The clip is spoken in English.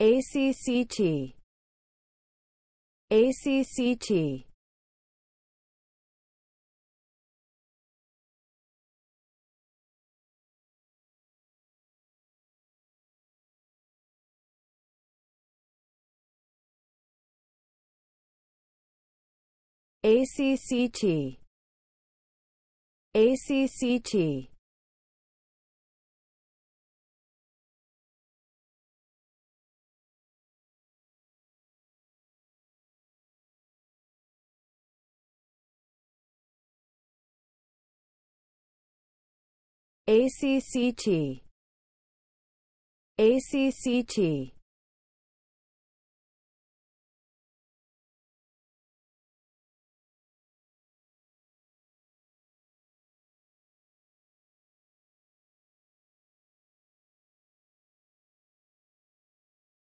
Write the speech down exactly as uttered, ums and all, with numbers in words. ACCT ACCT ACCT ACCT ACCT ACCT